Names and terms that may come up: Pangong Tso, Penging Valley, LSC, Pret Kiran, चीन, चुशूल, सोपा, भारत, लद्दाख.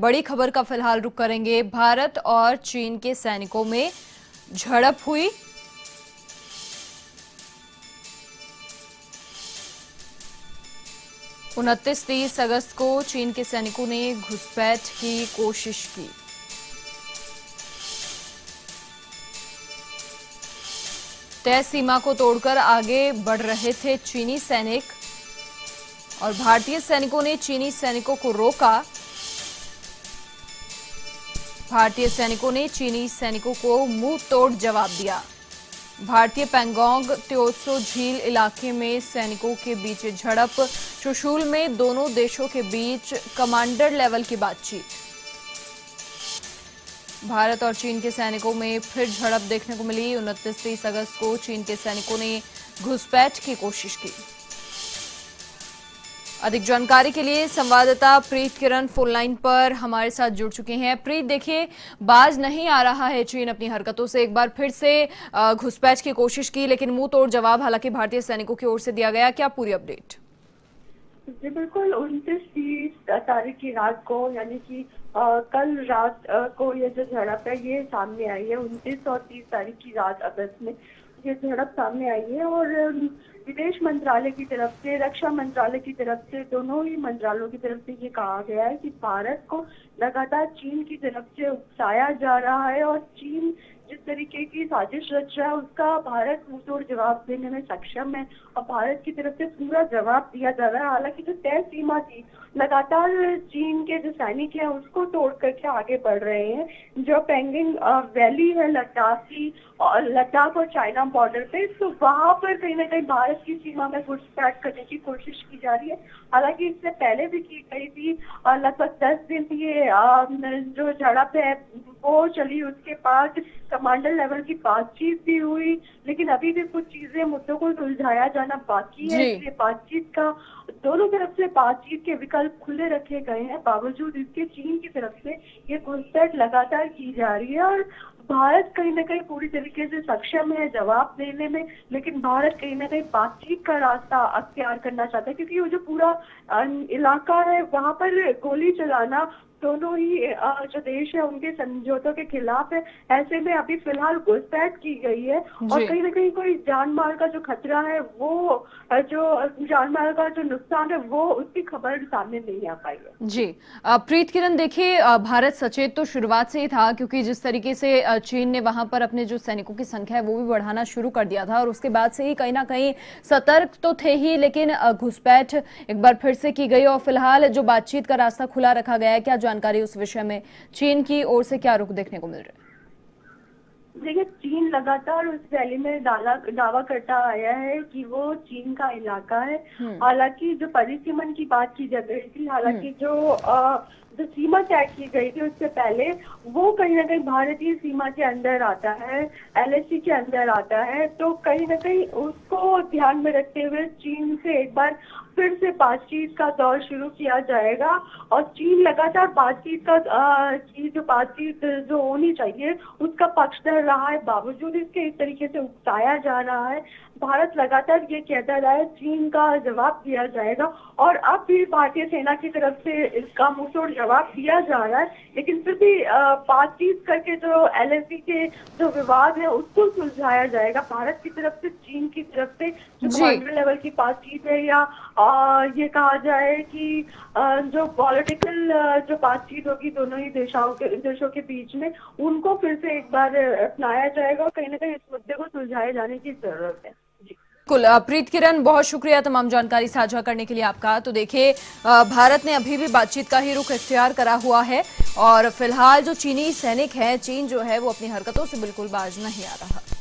बड़ी खबर का फिलहाल रुख करेंगे। भारत और चीन के सैनिकों में झड़प हुई। तीस अगस्त को चीन के सैनिकों ने घुसपैठ की कोशिश की। तय सीमा को तोड़कर आगे बढ़ रहे थे चीनी सैनिक और भारतीय सैनिकों ने चीनी सैनिकों को रोका। भारतीय सैनिकों ने चीनी सैनिकों को मुंह तोड़ जवाब दिया। भारतीय पैंगोंग त्सो झील इलाके में सैनिकों के बीच झड़प। चुशूल में दोनों देशों के बीच कमांडर लेवल की बातचीत। भारत और चीन के सैनिकों में फिर झड़प देखने को मिली। 29-30 अगस्त को चीन के सैनिकों ने घुसपैठ की कोशिश की। अधिक जानकारी के लिए संवाददाता प्रीत किरण फोन लाइन पर हमारे साथ जुड़ चुके हैं। प्रीत, देखिए बाज नहीं आ रहा है चीन अपनी हरकतों से। एक बार फिर से घुसपैठ की कोशिश की लेकिन मुंह तोड़ जवाब हालांकि भारतीय सैनिकों की ओर से दिया गया। क्या पूरी अपडेट? जी बिल्कुल, 29-30 तारीख की रात को यानी कि कल रात को ये जो झड़प है ये सामने आई है। 29 और 30 तारीख की रात अगस्त में ये झड़प सामने आई है और विदेश मंत्रालय की तरफ से, रक्षा मंत्रालय की तरफ से, दोनों ही मंत्रालयों की तरफ से ये कहा गया है कि भारत को लगातार चीन की तरफ से उकसाया जा रहा है और चीन जिस तरीके की साजिश रच रहा है उसका भारत मुंह तोड़ जवाब देने में सक्षम है और भारत की तरफ से पूरा जवाब दिया जा रहा है। हालांकि जो तय सीमा थी लगातार चीन के जो सैनिक है उसको तोड़ करके आगे बढ़ रहे हैं। जो पेंगिंग वैली है लद्दाख की, और लद्दाख और चाइना बॉर्डर पे, तो वहां पर कहीं ना कहीं भारत की सीमा में घुसपैठ करने की कोशिश की जा रही है। हालांकि इससे पहले भी की गई थी, लगभग 10 दिन ये जो झड़प है वो चली, उसके बाद कमांडर लेवल की बातचीत भी हुई लेकिन अभी भी कुछ चीजें, मुद्दों को सुलझाया जाना बाकी है। इसलिए बातचीत का, दोनों तरफ से बातचीत के विकल्प खुले रखे गए हैं। बावजूद इसके चीन की तरफ से ये घुसपैठ लगातार की जा रही है और भारत कहीं ना कहीं पूरी तरीके से सक्षम है जवाब देने में, लेकिन भारत कहीं ना कहीं बातचीत का रास्ता अख्तियार करना चाहता है क्योंकि वो जो पूरा इलाका है वहां पर गोली चलाना दोनों ही जो देश है उनके समझौतों के खिलाफ है। ऐसे में अभी फिलहाल घुसपैठ की गई है और कहीं ना कहीं कोई जानमाल का जो खतरा है, वो जो जानमाल का जो नुकसान है वो, उसकी खबर सामने नहीं आ पाई है। जी प्रीत किरण, देखिए भारत सचेत तो शुरुआत से ही था क्योंकि जिस तरीके से चीन ने वहां पर अपने जो सैनिकों की संख्या है वो भी बढ़ाना शुरू कर दिया था और उसके बाद से ही कहीं ना कहीं सतर्क तो थे ही, लेकिन घुसपैठ एक बार फिर से की गई और फिलहाल जो बातचीत का रास्ता खुला रखा गया है। क्या जानकारी उस विषय में चीन की ओर से क्या रुख देखने को मिल रहा है? देखिए चीन लगातार उस वैली में दावा करता आया है कि वो चीन का इलाका है। हालांकि जो परिसीमन की बात की जा रही थी, हालांकि जो सीमा तय की गई थी उससे पहले, वो कहीं ना कहीं भारतीय सीमा के अंदर आता है, LSC के अंदर आता है, तो कहीं ना कहीं उसको ध्यान में रखते हुए चीन से एक बार फिर से बातचीत का दौर शुरू किया जाएगा और चीन लगातार बातचीत का जो बातचीत होनी चाहिए उसका पक्षधर रहा है। बावजूद इसके इस तरीके से उकसाया जा रहा है, भारत लगातार ये कहता रहा है चीन का जवाब दिया जाएगा और अब भी भारतीय सेना की तरफ से इसका मुंह तोड़ जवाब दिया जा रहा है, लेकिन फिर भी बातचीत करके जो LSD के जो विवाद है उसको सुलझाया जाएगा। भारत की तरफ से चीन की तरफ से जो कमांडर लेवल की बातचीत है या ये कहा जाए कि जो पॉलिटिकल जो बातचीत होगी दोनों ही देशों के बीच में, उनको फिर से एक बार अपनाया जाएगा और कहीं ना कहीं इस मुद्दे को सुलझाए जाने की जरूरत है। प्रीत किरण, बहुत शुक्रिया तमाम जानकारी साझा करने के लिए आपका। तो देखिए भारत ने अभी भी बातचीत का ही रुख इख्तियार करा हुआ है और फिलहाल जो चीनी सैनिक हैं, चीन जो है वो अपनी हरकतों से बिल्कुल बाज नहीं आ रहा।